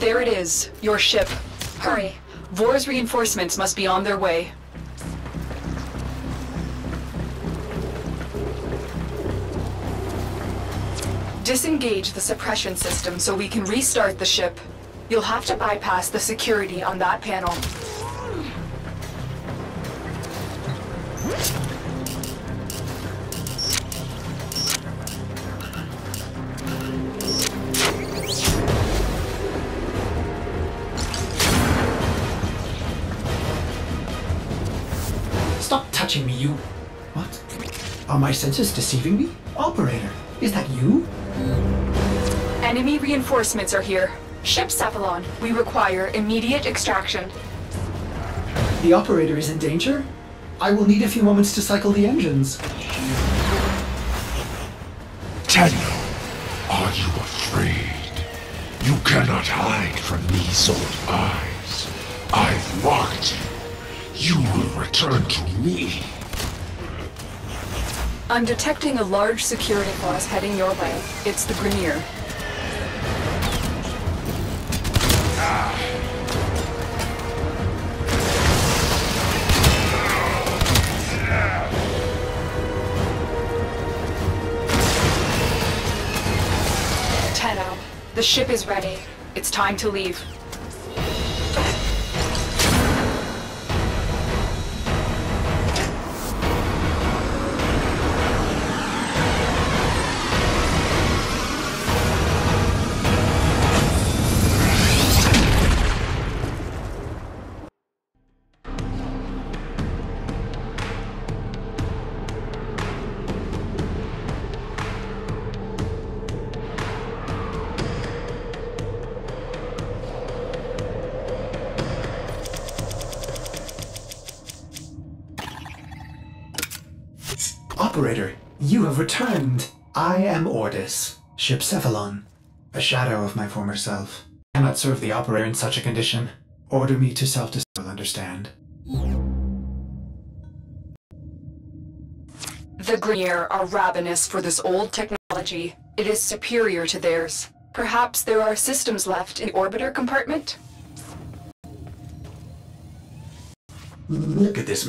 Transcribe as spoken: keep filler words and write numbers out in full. There it is, your ship. Hurry. Vor's reinforcements must be on their way. Disengage the suppression system so we can restart the ship. You'll have to bypass the security on that panel. Stop touching me, you... What? Are my senses deceiving me? Operator, is that you? Enemy reinforcements are here. Ship Cephalon, we require immediate extraction. The operator is in danger? I will need a few moments to cycle the engines. Tenno, are you afraid? You cannot hide from these old eyes. I've marked you. You will return to me. I'm detecting a large security force heading your way. It's the Grineer. Tenno, the ship is ready. It's time to leave. Operator, you have returned. I am Ordis, ship Cephalon, a shadow of my former self. I cannot serve the operator in such a condition. Order me to self-destruct, understand. The Grineer are ravenous for this old technology. It is superior to theirs. Perhaps there are systems left in the orbiter compartment? Look at this